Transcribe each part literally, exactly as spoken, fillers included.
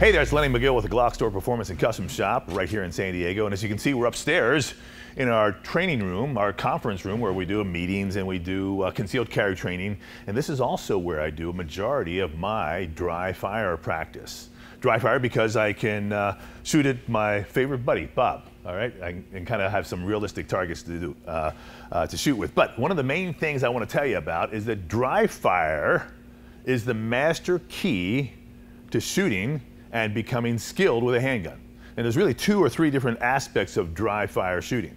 Hey there, it's Lenny Magill with the Glock Store Performance and Custom Shop right here in San Diego. And as you can see, we're upstairs in our training room, our conference room, where we do meetings and we do uh, concealed carry training. And this is also where I do a majority of my dry fire practice. Dry fire because I can uh, shoot at my favorite buddy, Bob. All right, I, and kind of have some realistic targets to do uh, uh, to shoot with. But one of the main things I want to tell you about is that dry fire is the master key to shooting and becoming skilled with a handgun. And there's really two or three different aspects of dry fire shooting.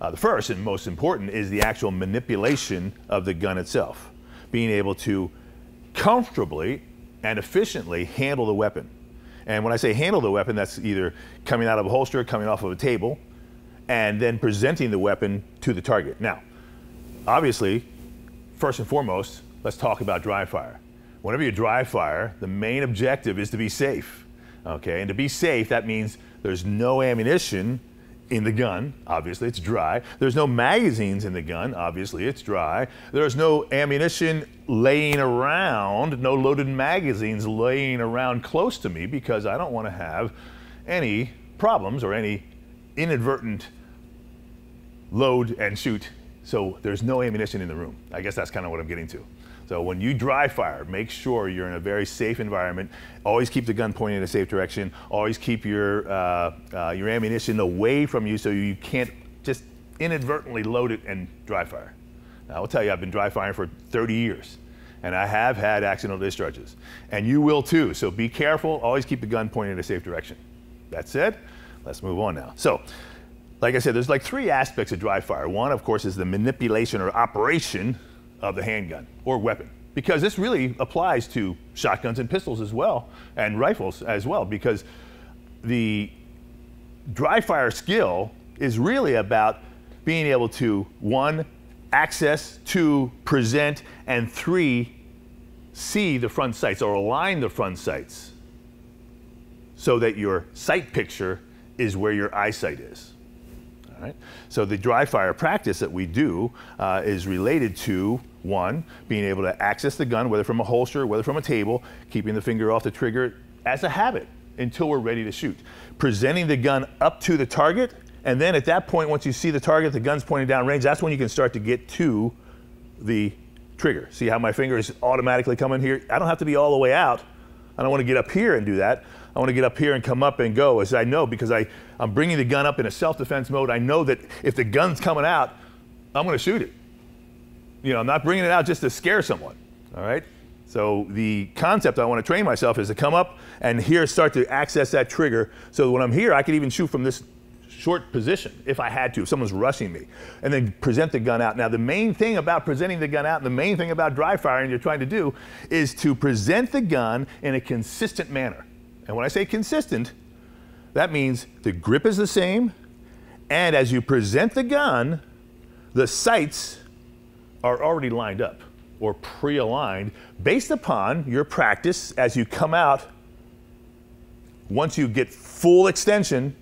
Uh, the first and most important is the actual manipulation of the gun itself, being able to comfortably and efficiently handle the weapon. And when I say handle the weapon, that's either coming out of a holster, coming off of a table, and then presenting the weapon to the target. Now, obviously, first and foremost, let's talk about dry fire. Whenever you dry fire, the main objective is to be safe, okay? And to be safe, that means there's no ammunition in the gun, obviously it's dry. There's no magazines in the gun, obviously it's dry. There's no ammunition laying around, no loaded magazines laying around close to me, because I don't want to have any problems or any inadvertent load and shoot. So there's no ammunition in the room. I guess that's kind of what I'm getting to. So when you dry fire, make sure you're in a very safe environment. Always keep the gun pointed in a safe direction. Always keep your, uh, uh, your ammunition away from you so you can't just inadvertently load it and dry fire. Now, I'll tell you, I've been dry firing for thirty years, and I have had accidental discharges. And you will too, so be careful. Always keep the gun pointed in a safe direction. That said, let's move on now. So, like I said, there's like three aspects of dry fire. One, of course, is the manipulation or operation of the handgun or weapon, because this really applies to shotguns and pistols as well, and rifles as well, because the dry fire skill is really about being able to, one, access, two, present, and three, see the front sights or align the front sights so that your sight picture is where your eyesight is. All right? So the dry fire practice that we do uh, is related to, one, being able to access the gun, whether from a holster, whether from a table, keeping the finger off the trigger as a habit until we're ready to shoot. Presenting the gun up to the target, and then at that point, once you see the target, the gun's pointing down range, that's when you can start to get to the trigger. See how my finger is automatically coming here? I don't have to be all the way out. I don't want to get up here and do that. I want to get up here and come up and go, as I know, because I, I'm bringing the gun up in a self-defense mode. I know that if the gun's coming out, I'm going to shoot it. You know, I'm not bringing it out just to scare someone, all right? So the concept I want to train myself is to come up and here start to access that trigger, so that when I'm here, I can even shoot from this short position if I had to, if someone's rushing me, and then present the gun out. Now, the main thing about presenting the gun out, and the main thing about dry firing you're trying to do, is to present the gun in a consistent manner. And when I say consistent, that means the grip is the same, and as you present the gun, the sights are already lined up or pre-aligned based upon your practice as you come out. Once you get full extension,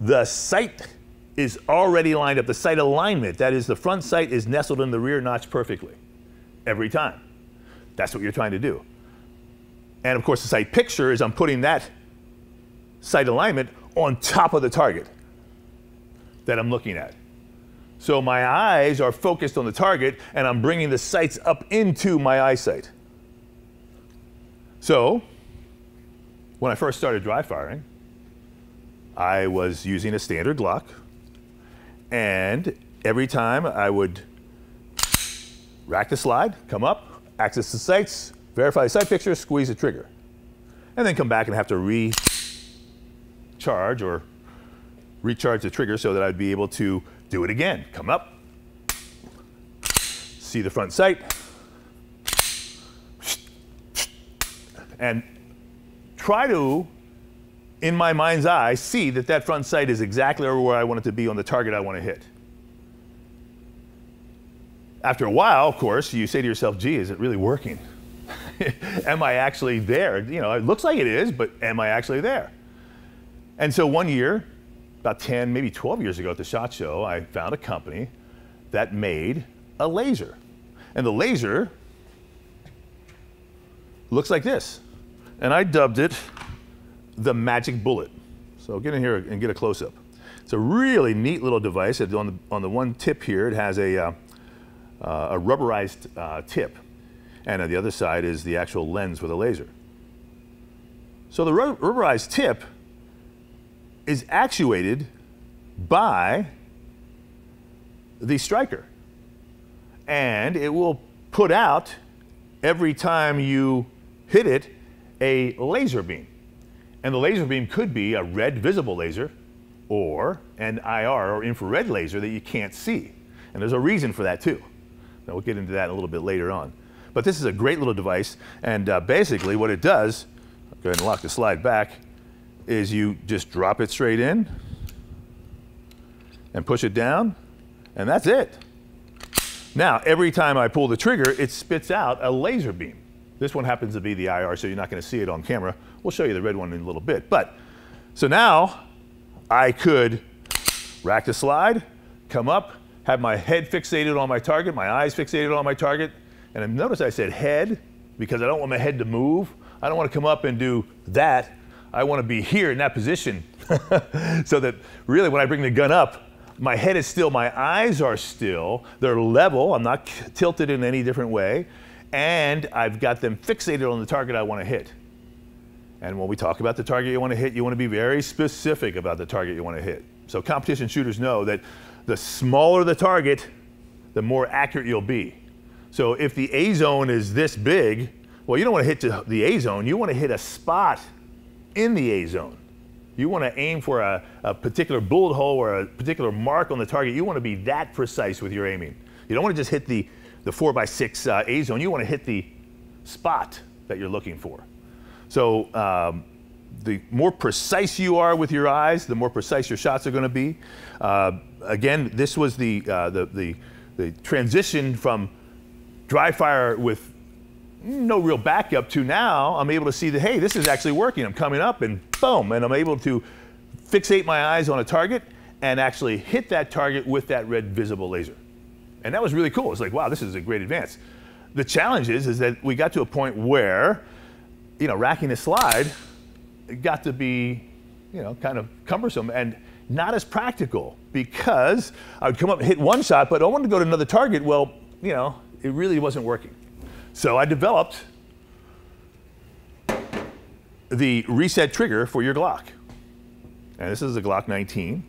the sight is already lined up. The sight alignment, that is, the front sight is nestled in the rear notch perfectly every time. That's what you're trying to do. And of course, the sight picture is I'm putting that sight alignment on top of the target that I'm looking at. So my eyes are focused on the target, and I'm bringing the sights up into my eyesight. So when I first started dry firing, I was using a standard Glock, and every time I would rack the slide, come up, access the sights, verify the sight picture, squeeze the trigger, and then come back and have to recharge or recharge the trigger so that I'd be able to do it again. Come up, see the front sight, and try to, in my mind's eye, see that that front sight is exactly where I want it to be on the target I want to hit. After a while, of course, you say to yourself, gee, is it really working? Am I actually there? You know, it looks like it is, but am I actually there? And so one year, about ten, maybe twelve years ago at the SHOT Show, I found a company that made a laser. And the laser looks like this. And I dubbed it the Magic Bullet. So get in here and get a close-up. It's a really neat little device. It's on the, on the one tip here, it has a, uh, uh, a rubberized uh, tip. And on the other side is the actual lens with a laser. So the rub rubberized tip is actuated by the striker. And it will put out, every time you hit it, a laser beam. And the laser beam could be a red visible laser or an I R or infrared laser that you can't see. And there's a reason for that too. Now we'll get into that a little bit later on. But this is a great little device, and uh, basically what it does, I'll go ahead and lock the slide back, is you just drop it straight in and push it down, and that's it. Now, every time I pull the trigger, it spits out a laser beam. This one happens to be the I R, so you're not going to see it on camera. We'll show you the red one in a little bit. But so now I could rack the slide, come up, have my head fixated on my target, my eyes fixated on my target. And notice I said head because I don't want my head to move. I don't want to come up and do that. I want to be here in that position so that really when I bring the gun up, my head is still, my eyes are still, they're level, I'm not tilted in any different way, and I've got them fixated on the target I want to hit. And when we talk about the target you want to hit, you want to be very specific about the target you want to hit. So competition shooters know that the smaller the target, the more accurate you'll be. So if the A zone is this big, well, you don't want to hit the A zone, you want to hit a spot in the A zone. You want to aim for a, a particular bullet hole or a particular mark on the target. You want to be that precise with your aiming. You don't want to just hit the, the four by six uh, A zone. You want to hit the spot that you're looking for. So um, the more precise you are with your eyes, the more precise your shots are going to be. Uh, again, this was the, uh, the, the, the transition from dry fire with no real backup to now I'm able to see that, hey, this is actually working. I'm coming up and boom, and I'm able to fixate my eyes on a target and actually hit that target with that red visible laser. And that was really cool. It's like, wow, this is a great advance. The challenge is, is that we got to a point where, you know, racking the slide got to be, you know, kind of cumbersome and not as practical because I would come up and hit one shot, but I wanted to go to another target. Well, you know, it really wasn't working. So I developed the reset trigger for your Glock. And this is the Glock nineteen.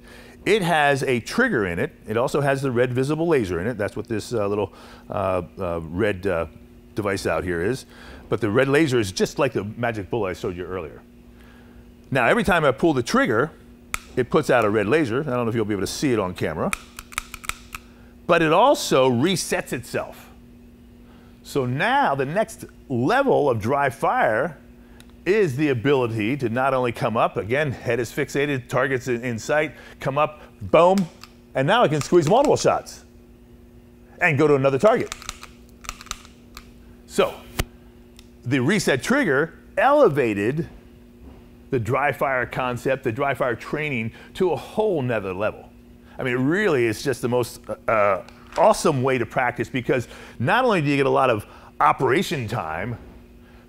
It has a trigger in it. It also has the red visible laser in it. That's what this uh, little uh, uh, red uh, device out here is. But the red laser is just like the Magic Bullet I showed you earlier. Now, every time I pull the trigger, it puts out a red laser. I don't know if you'll be able to see it on camera. But it also resets itself. So now the next level of dry fire is the ability to not only come up, again, head is fixated, target's in sight, come up, boom, and now I can squeeze multiple shots and go to another target. So the reset trigger elevated the dry fire concept, the dry fire training to a whole nother level. I mean, it really is just the most uh, awesome way to practice because not only do you get a lot of operation time,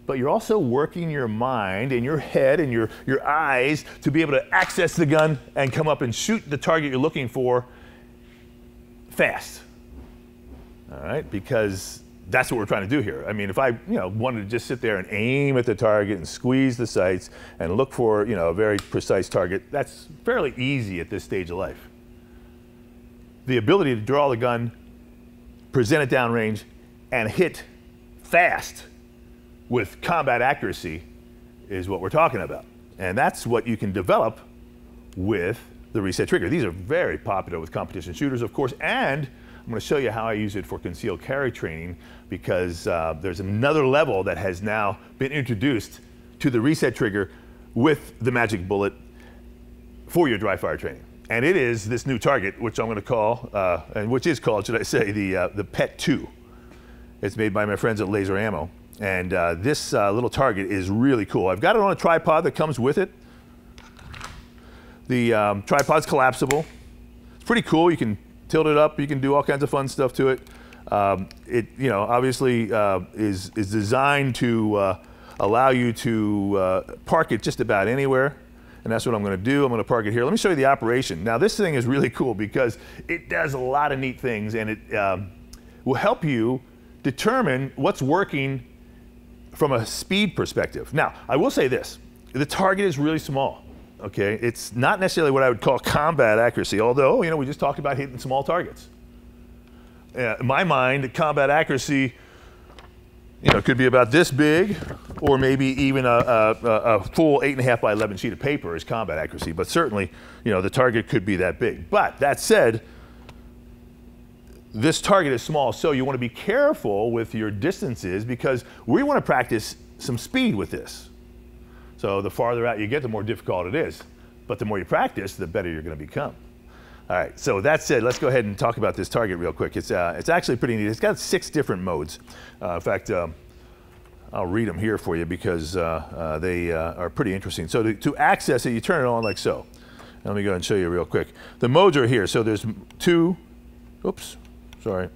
but you're also working your mind and your head and your, your eyes to be able to access the gun and come up and shoot the target you're looking for fast. All right, because that's what we're trying to do here. I mean, if I, you know, wanted to just sit there and aim at the target and squeeze the sights and look for, you know, a very precise target, that's fairly easy at this stage of life. The ability to draw the gun, present it downrange, and hit fast with combat accuracy is what we're talking about. And that's what you can develop with the reset trigger. These are very popular with competition shooters, of course, and I'm going to show you how I use it for concealed carry training because uh, there's another level that has now been introduced to the reset trigger with the Magic Bullet for your dry fire training. And it is this new target, which I'm going to call, uh, and which is called, should I say, the uh, the P E T two. It's made by my friends at Laser Ammo, and uh, this uh, little target is really cool. I've got it on a tripod that comes with it. The um, tripod's collapsible. It's pretty cool. You can tilt it up. You can do all kinds of fun stuff to it. Um, it, you know, obviously uh, is is designed to uh, allow you to uh, park it just about anywhere. And that's what I'm going to do. I'm going to park it here. Let me show you the operation. Now, this thing is really cool because it does a lot of neat things, and it um, will help you determine what's working from a speed perspective. Now, I will say this. The target is really small, okay? It's not necessarily what I would call combat accuracy, although, you know, we just talked about hitting small targets. Uh, in my mind, combat accuracy, you know, it could be about this big, or maybe even a, a, a full eight and a half by eleven sheet of paper is combat accuracy. But certainly, you know, the target could be that big. But that said, this target is small, so you want to be careful with your distances because we want to practice some speed with this. So the farther out you get, the more difficult it is. But the more you practice, the better you're going to become. All right, so that said, let's go ahead and talk about this target real quick. It's, uh, it's actually pretty neat. It's got six different modes. Uh, in fact, um, I'll read them here for you because uh, uh, they uh, are pretty interesting. So to, to access it, you turn it on like so. Let me go ahead and show you real quick. The modes are here. So there's two, oops, sorry.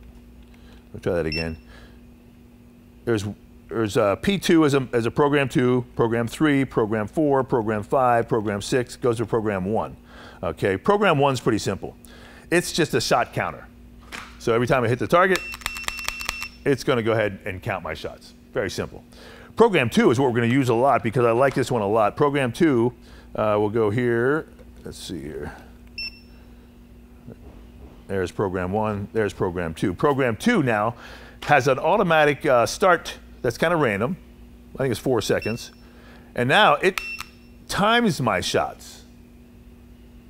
I'll try that again. There's, there's uh, P two as a, as a program two, program three, program four, program five, program six, goes to program one. Okay, program one's pretty simple. It's just a shot counter. So every time I hit the target, it's gonna go ahead and count my shots. Very simple. Program two is what we're gonna use a lot because I like this one a lot. Program two, uh, we'll go here, let's see here. There's program one, there's program two. Program two now has an automatic uh, start that's kind of random. I think it's four seconds. And now it times my shots.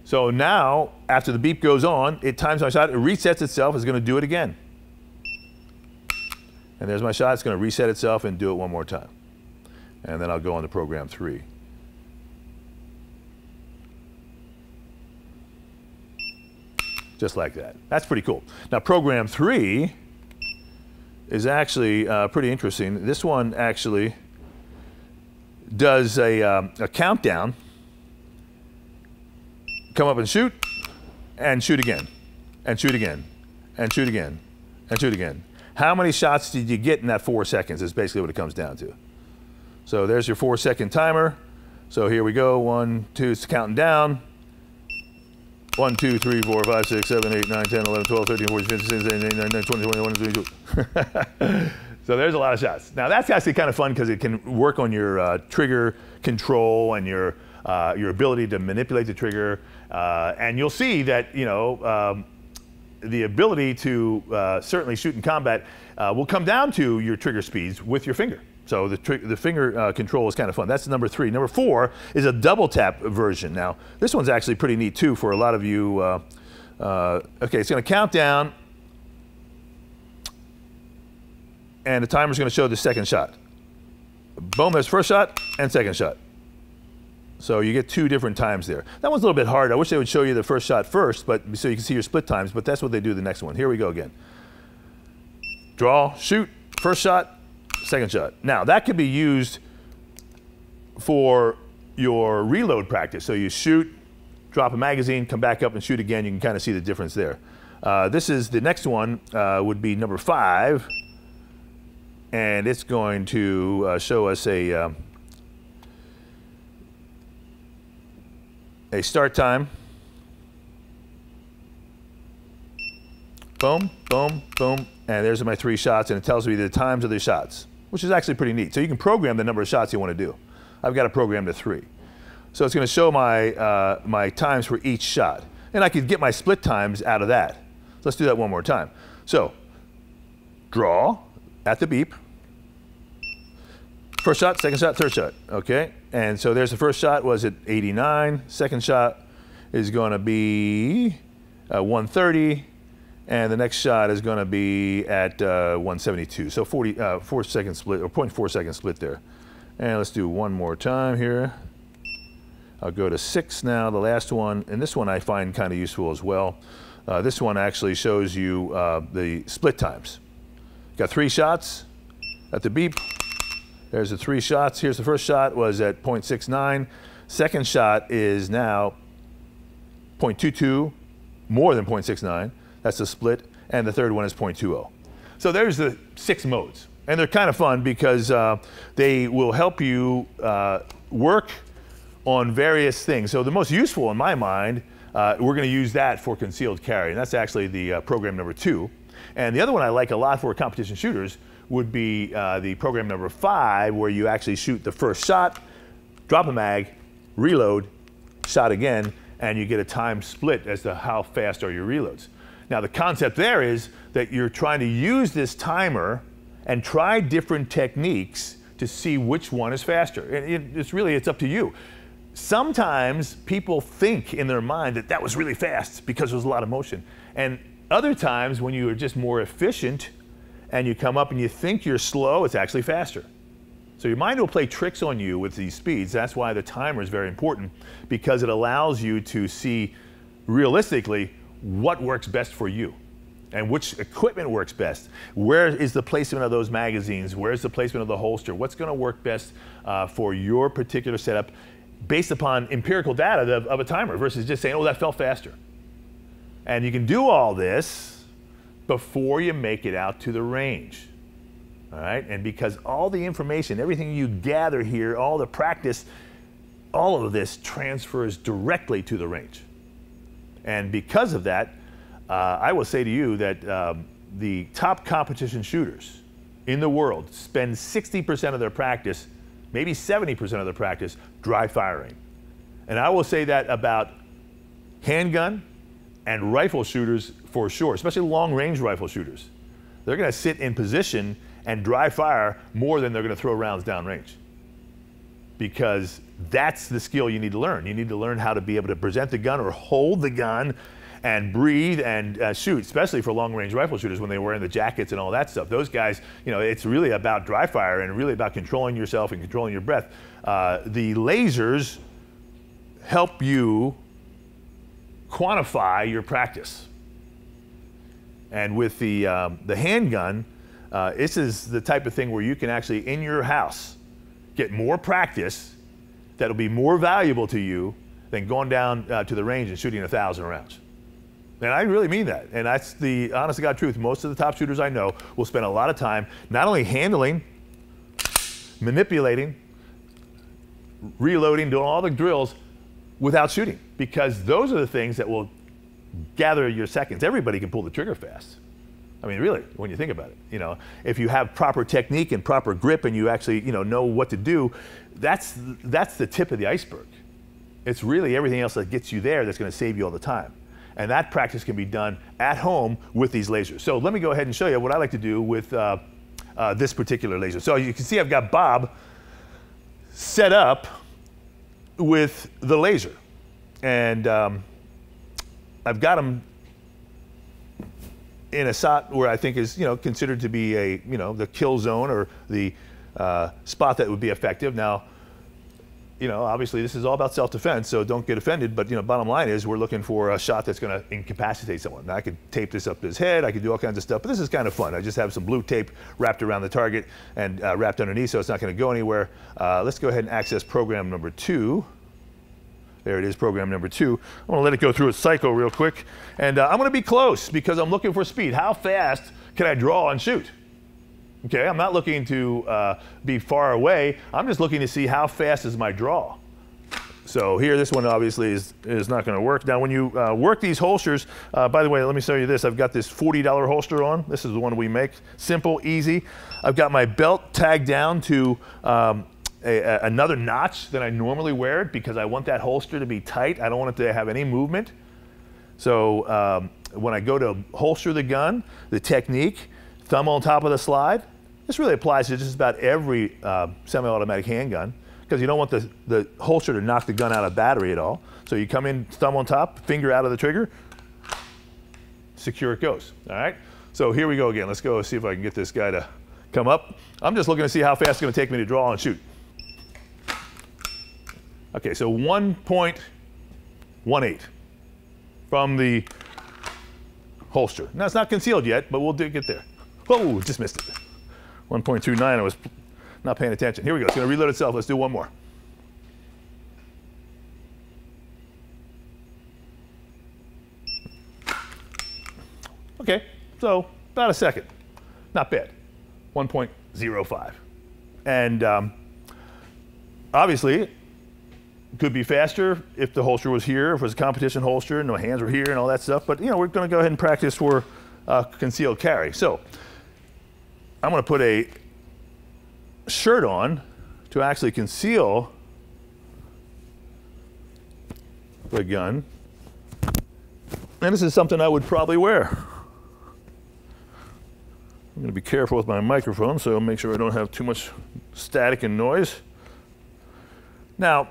So now, after the beep goes on, it times my shot, it resets itself, it's gonna do it again. And there's my shot, it's gonna reset itself and do it one more time. And then I'll go on to program three. Just like that, that's pretty cool. Now program three is actually uh, pretty interesting. This one actually does a, um, a countdown. Come up and shoot, and shoot again, and shoot again, and shoot again, and shoot again. How many shots did you get in that four seconds is basically what it comes down to. So there's your four second timer. So here we go, one, two, it's counting down. One, two, three, four, five, six, seven, eight, nine, ten, eleven, twelve, thirteen, fourteen, fifteen, sixteen, seventeen, eighteen, nineteen, twenty, twenty-one, twenty-two. So there's a lot of shots. Now that's actually kind of fun because it can work on your uh, trigger control and your Uh, your ability to manipulate the trigger, uh, and you'll see that, you know, um, the ability to uh, certainly shoot in combat uh, will come down to your trigger speeds with your finger. So the, tri the finger uh, control is kind of fun. That's number three. Number four is a double tap version. Now, this one's actually pretty neat too for a lot of you. Uh, uh, okay, it's gonna count down, and the timer's gonna show the second shot. Boom, there's first shot and second shot. So you get two different times there. That one's a little bit hard. I wish they would show you the first shot first, but so you can see your split times, but that's what they do the next one. Here we go again. Draw, shoot, first shot, second shot. Now that could be used for your reload practice. So you shoot, drop a magazine, come back up and shoot again. You can kind of see the difference there. Uh, this is the next one uh, would be number five, and it's going to uh, show us a, um, a start time. Boom, boom, boom, and there's my three shots, and it tells me the times of the shots, which is actually pretty neat. So you can program the number of shots you want to do. I've got it programmed to three. So it's going to show my, uh, my times for each shot, and I could get my split times out of that. Let's do that one more time. So draw at the beep. First shot, second shot, third shot, okay? And so there's the first shot was at eighty-nine, second shot is gonna be uh, one thirty, and the next shot is gonna be at uh, one seventy-two. So forty, uh, four second split, or zero point four second split there. And let's do one more time here. I'll go to six now, the last one, and this one I find kind of useful as well. Uh, this one actually shows you uh, the split times. Got three shots at the beep. There's the three shots. Here's the first shot was at zero point six nine. Second shot is now zero point two two, more than zero point six nine. That's the split. And the third one is zero point two zero. So there's the six modes. And they're kind of fun because uh, they will help you uh, work on various things. So the most useful in my mind, uh, we're going to use that for concealed carry. And that's actually the uh, program number two. And the other one I like a lot for competition shooters would be uh, the program number five, where you actually shoot the first shot, drop a mag, reload, shot again, and you get a time split as to how fast are your reloads. Now the concept there is that you're trying to use this timer and try different techniques to see which one is faster. And it, it's really, it's up to you. Sometimes people think in their mind that that was really fast because there was a lot of motion. And other times when you are just more efficient and you come up and you think you're slow, it's actually faster. So your mind will play tricks on you with these speeds. That's why the timer is very important, because it allows you to see realistically what works best for you and which equipment works best. Where is the placement of those magazines? Where's the placement of the holster? What's gonna work best uh, for your particular setup based upon empirical data of, of a timer versus just saying, oh, that felt faster. And you can do all this before you make it out to the range. All right, and because all the information, everything you gather here, all the practice, all of this transfers directly to the range. And because of that, uh, I will say to you that um, the top competition shooters in the world spend sixty percent of their practice, maybe seventy percent of their practice, dry firing. And I will say that about handgun and rifle shooters for sure, especially long-range rifle shooters. They're gonna sit in position and dry fire more than they're gonna throw rounds downrange, because that's the skill you need to learn. You need to learn how to be able to present the gun or hold the gun and breathe and uh, shoot, especially for long-range rifle shooters when they wear in the jackets and all that stuff. Those guys, you know, it's really about dry fire and really about controlling yourself and controlling your breath. Uh, the lasers help you quantify your practice. And with the, um, the handgun, uh, this is the type of thing where you can actually, in your house, get more practice that'll be more valuable to you than going down uh, to the range and shooting a thousand rounds. And I really mean that. And that's the honest to God truth. Most of the top shooters I know will spend a lot of time not only handling, manipulating, reloading, doing all the drills without shooting, because those are the things that will gather your seconds. Everybody can pull the trigger fast. I mean, really, when you think about it, you know, if you have proper technique and proper grip and you actually, you know, know what to do, that's, that's the tip of the iceberg. It's really everything else that gets you there that's going to save you all the time. And that practice can be done at home with these lasers. So let me go ahead and show you what I like to do with uh, uh, this particular laser. So you can see I've got Bob set up with the laser. And um, I've got him in a shot where I think is, you know, considered to be a, you know, the kill zone or the uh, spot that would be effective. Now, you know, obviously this is all about self-defense, so don't get offended, but, you know, bottom line is we're looking for a shot that's gonna incapacitate someone. Now I could tape this up to his head, I could do all kinds of stuff, but this is kind of fun. I just have some blue tape wrapped around the target and uh, wrapped underneath, so it's not gonna go anywhere. Uh, let's go ahead and access program number two. There it is, program number two. I'm gonna let it go through its cycle real quick. And uh, I'm gonna be close because I'm looking for speed. How fast can I draw and shoot? Okay, I'm not looking to uh, be far away. I'm just looking to see how fast is my draw. So here, this one obviously is, is not gonna work. Now when you uh, work these holsters, uh, by the way, let me show you this. I've got this forty dollar holster on. This is the one we make, simple, easy. I've got my belt tagged down to um, A, a, another notch than I normally wear it, because I want that holster to be tight. I don't want it to have any movement. So um, when I go to holster the gun, the technique, thumb on top of the slide, this really applies to just about every uh, semi-automatic handgun, because you don't want the, the holster to knock the gun out of battery at all. So you come in, thumb on top, finger out of the trigger, secure it goes, all right? So here we go again. Let's go see if I can get this guy to come up. I'm just looking to see how fast it's gonna take me to draw and shoot. Okay, so one point one eight from the holster. Now it's not concealed yet, but we'll do, get there. Whoa, just missed it. one point two nine, I was not paying attention. Here we go, it's gonna reload itself. Let's do one more. Okay, so about a second, not bad. one point zero five. And um, obviously, could be faster if the holster was here, if it was a competition holster and my hands were here and all that stuff. But, you know, we're going to go ahead and practice for uh, concealed carry. So I'm going to put a shirt on to actually conceal the gun. And this is something I would probably wear. I'm going to be careful with my microphone, so make sure I don't have too much static and noise. Now,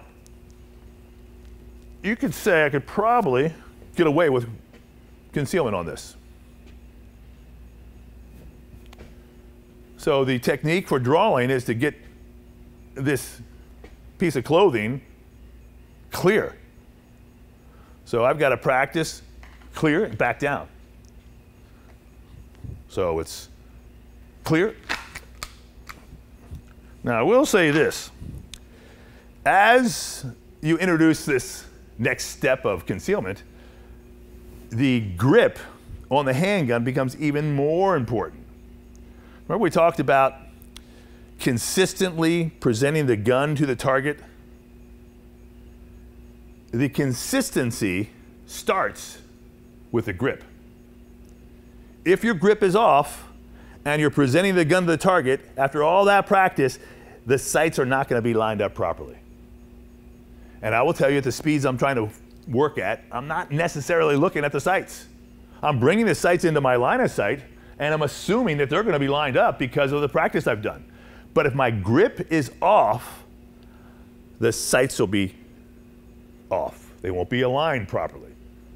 you could say I could probably get away with concealment on this. So the technique for drawing is to get this piece of clothing clear. So I've got to practice clear and back down. So it's clear. Now I will say this. As you introduce this next step of concealment, the grip on the handgun becomes even more important. Remember we talked about consistently presenting the gun to the target? The consistency starts with the grip. If your grip is off and you're presenting the gun to the target, after all that practice, the sights are not going to be lined up properly. And I will tell you, at the speeds I'm trying to work at, I'm not necessarily looking at the sights. I'm bringing the sights into my line of sight, and I'm assuming that they're going to be lined up because of the practice I've done. But if my grip is off, the sights will be off. They won't be aligned properly.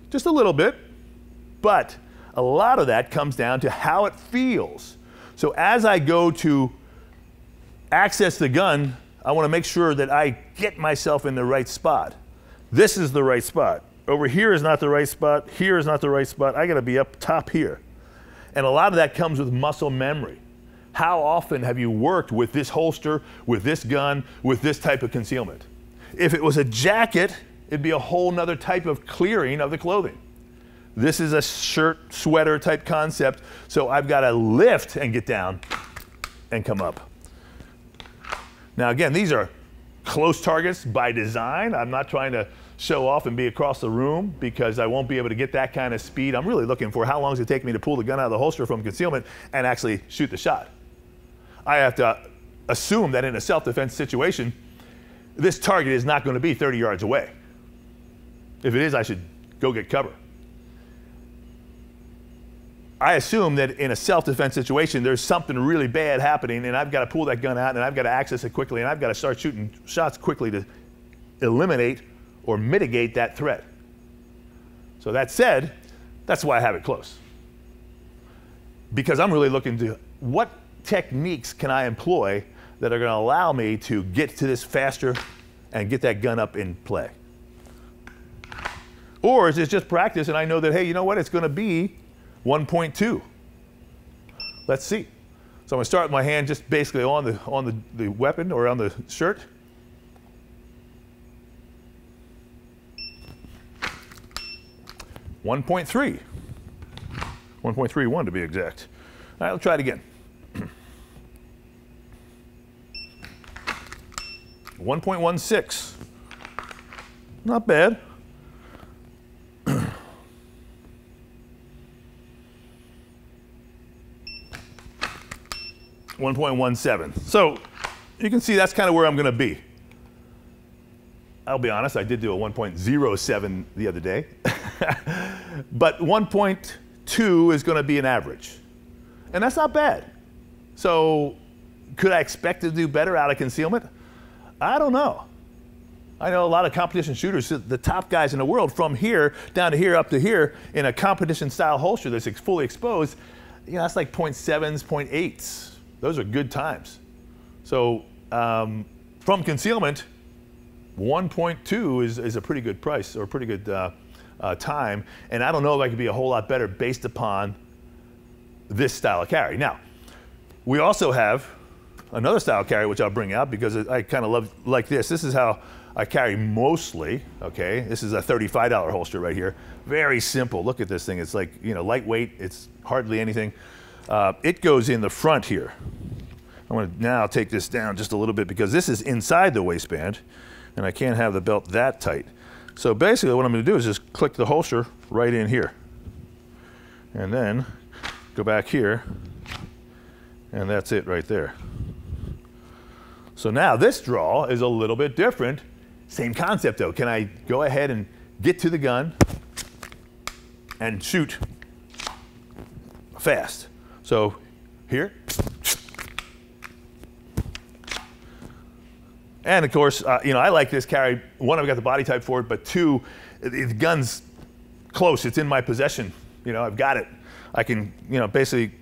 Just a little bit, but a lot of that comes down to how it feels. So as I go to access the gun, I want to make sure that I get myself in the right spot. This is the right spot. Over here is not the right spot. Here is not the right spot. I got to be up top here. And a lot of that comes with muscle memory. How often have you worked with this holster, with this gun, with this type of concealment? If it was a jacket, it'd be a whole nother type of clearing of the clothing. This is a shirt, sweater type concept. So I've got to lift and get down and come up. Now again, these are close targets by design. I'm not trying to show off and be across the room because I won't be able to get that kind of speed. I'm really looking for how long does it take me to pull the gun out of the holster from concealment and actually shoot the shot. I have to assume that in a self-defense situation, this target is not going to be thirty yards away. If it is, I should go get cover. I assume that in a self-defense situation, there's something really bad happening, and I've got to pull that gun out, and I've got to access it quickly, and I've got to start shooting shots quickly to eliminate or mitigate that threat. So that said, that's why I have it close. Because I'm really looking to what techniques can I employ that are going to allow me to get to this faster and get that gun up in play. Or is it just practice, and I know that, hey, you know what, it's going to be one point two. Let's see. So I'm going to start with my hand just basically on the on the, the weapon or on the shirt. one point three. one point three one to be exact. All right, let's try it again. one point one six. Not bad. one point one seven. So you can see that's kind of where I'm going to be. I'll be honest, I did do a one point zero seven the other day. But one point two is going to be an average. And that's not bad. So could I expect to do better out of concealment? I don't know. I know a lot of competition shooters, the top guys in the world, from here down to here up to here in a competition style holster that's fully exposed. You know, that's like point sevens, point eights. Those are good times. So um, from concealment, one point two is, is a pretty good price or pretty good uh, uh, time. And I don't know if I could be a whole lot better based upon this style of carry. Now, we also have another style of carry, which I'll bring out because I kind of love like this. This is how I carry mostly, okay? This is a thirty-five dollar holster right here. Very simple. Look at this thing. It's like, you know, lightweight. It's hardly anything. Uh, it goes in the front here. I'm going to now take this down just a little bit because this is inside the waistband and I can't have the belt that tight. So basically what I'm going to do is just click the holster right in here and then go back here, and that's it right there. So now this draw is a little bit different. Same concept though. Can I go ahead and get to the gun and shoot fast? So here. And of course, uh, you know, I like this carry. One, I've got the body type for it, but two, the gun's close. It's in my possession. You know, I've got it. I can, you know, basically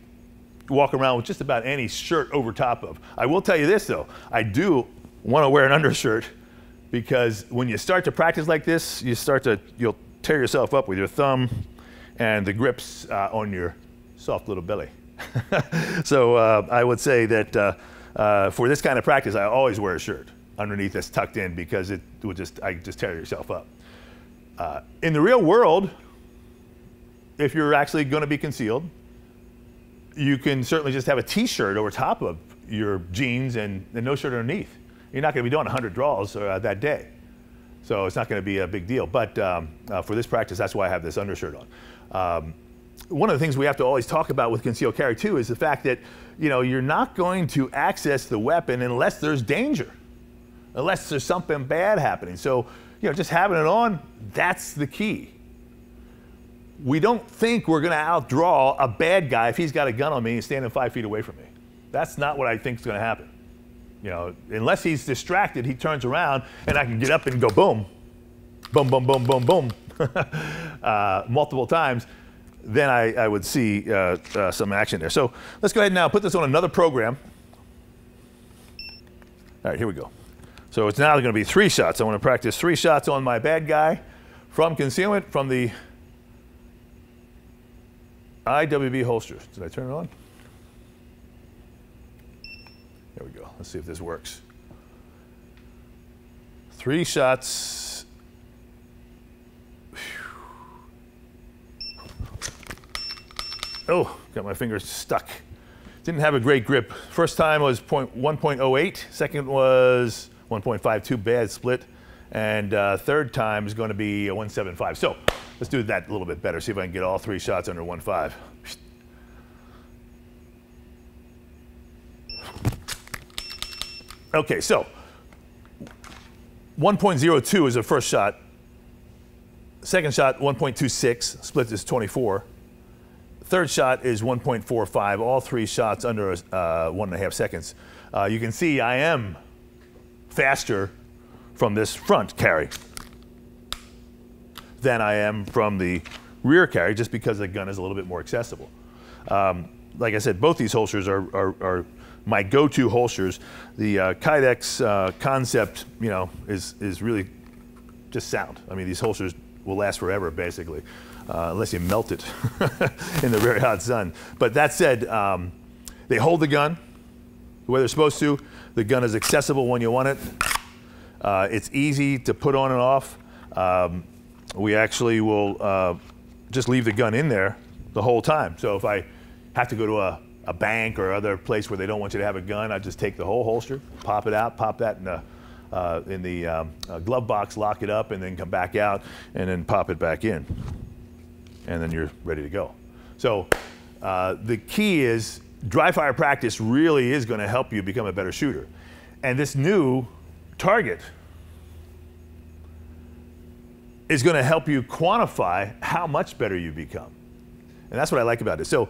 walk around with just about any shirt over top of. I will tell you this though, I do want to wear an undershirt because when you start to practice like this, you start to, you'll tear yourself up with your thumb and the grips uh, on your soft little belly. So uh, I would say that uh, uh, for this kind of practice, I always wear a shirt underneath that's tucked in because it will just, I just tear yourself up. Uh, in the real world, if you're actually going to be concealed, you can certainly just have a t-shirt over top of your jeans and, and no shirt underneath. You're not going to be doing one hundred draws uh, that day. So it's not going to be a big deal. But um, uh, for this practice, that's why I have this undershirt on. Um, one of the things we have to always talk about with concealed carry too is the fact that, you know, you're not going to access the weapon unless there's danger, unless there's something bad happening. So, you know, just having it on, that's the key. We don't think we're going to outdraw a bad guy if he's got a gun on me and standing five feet away from me. That's not what I think is going to happen. You know, unless he's distracted, he turns around and I can get up and go boom, boom, boom, boom, boom, boom, uh, multiple times. Then I, I would see uh, uh, some action there. So let's go ahead and now put this on another program. All right, here we go. So it's now going to be three shots. I want to practice three shots on my bad guy from concealment from the I W B holster. Did I turn it on? There we go. Let's see if this works. Three shots. Oh, got my fingers stuck. Didn't have a great grip. First time was one point oh eight. Second was one point five two, bad split. And uh, third time is going to be one seventy-five. So let's do that a little bit better. See if I can get all three shots under one point five. Okay, so one point oh two is the first shot. Second shot, one point two six, split is twenty-four. Third shot is one point four five, all three shots under uh, one and a half seconds. Uh, you can see I am faster from this front carry than I am from the rear carry, just because the gun is a little bit more accessible. Um, like I said, both these holsters are, are, are my go-to holsters. The uh, Kydex uh, concept, you know, is, is really just sound. I mean, these holsters will last forever, basically, uh, unless you melt it in the very hot sun. But that said, um, they hold the gun the way they're supposed to. The gun is accessible when you want it. Uh, it's easy to put on and off. Um, we actually will uh, just leave the gun in there the whole time. So if I have to go to a, a bank or other place where they don't want you to have a gun, I just take the whole holster, pop it out, pop that in the, uh, in the um, uh, glove box, lock it up, and then come back out and then pop it back in. And then you're ready to go. So uh, the key is dry fire practice really is going to help you become a better shooter. And this new target is going to help you quantify how much better you become, and that's what I like about it. So,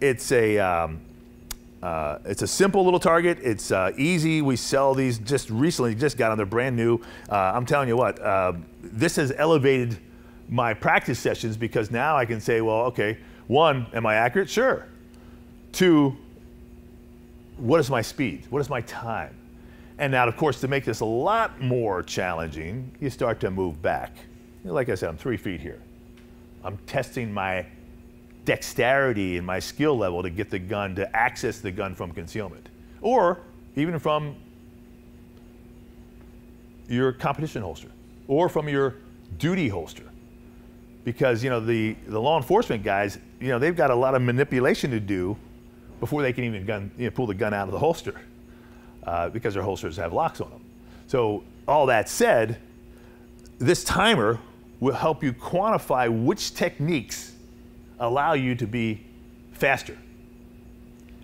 it's a um, uh, it's a simple little target. It's uh, easy. We sell these just recently. Just got on. They're brand new. Uh, I'm telling you what, uh, this has elevated my practice sessions because now I can say, well, okay, one, am I accurate? Sure. Two, what is my speed? What is my time? And now, of course, to make this a lot more challenging, you start to move back. Like I said, I'm three feet here. I'm testing my dexterity and my skill level to get the gun, to access the gun from concealment, or even from your competition holster, or from your duty holster. Because, you know, the, the law enforcement guys, you know, they've got a lot of manipulation to do before they can even gun, you know, pull the gun out of the holster. uh, because their holsters have locks on them. So all that said, this timer will help you quantify which techniques allow you to be faster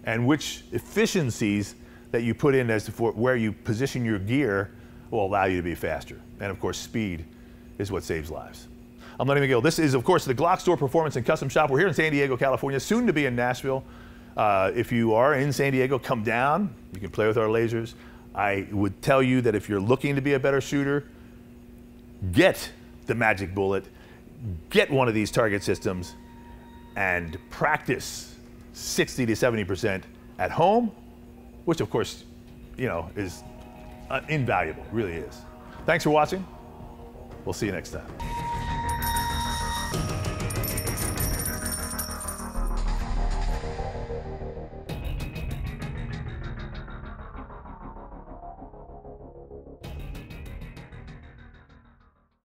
and which efficiencies that you put in as to for where you position your gear will allow you to be faster. And of course, speed is what saves lives. I'm Lenny Magill. This is, of course, the Glock Store Performance and Custom Shop. We're here in San Diego, California, soon to be in Nashville. Uh, if you are in San Diego, come down. You can play with our lasers. I would tell you that if you're looking to be a better shooter, get the Magic Bullet, get one of these target systems, and practice sixty to seventy percent at home, which of course, you know, is invaluable, really is. Thanks for watching. We'll see you next time.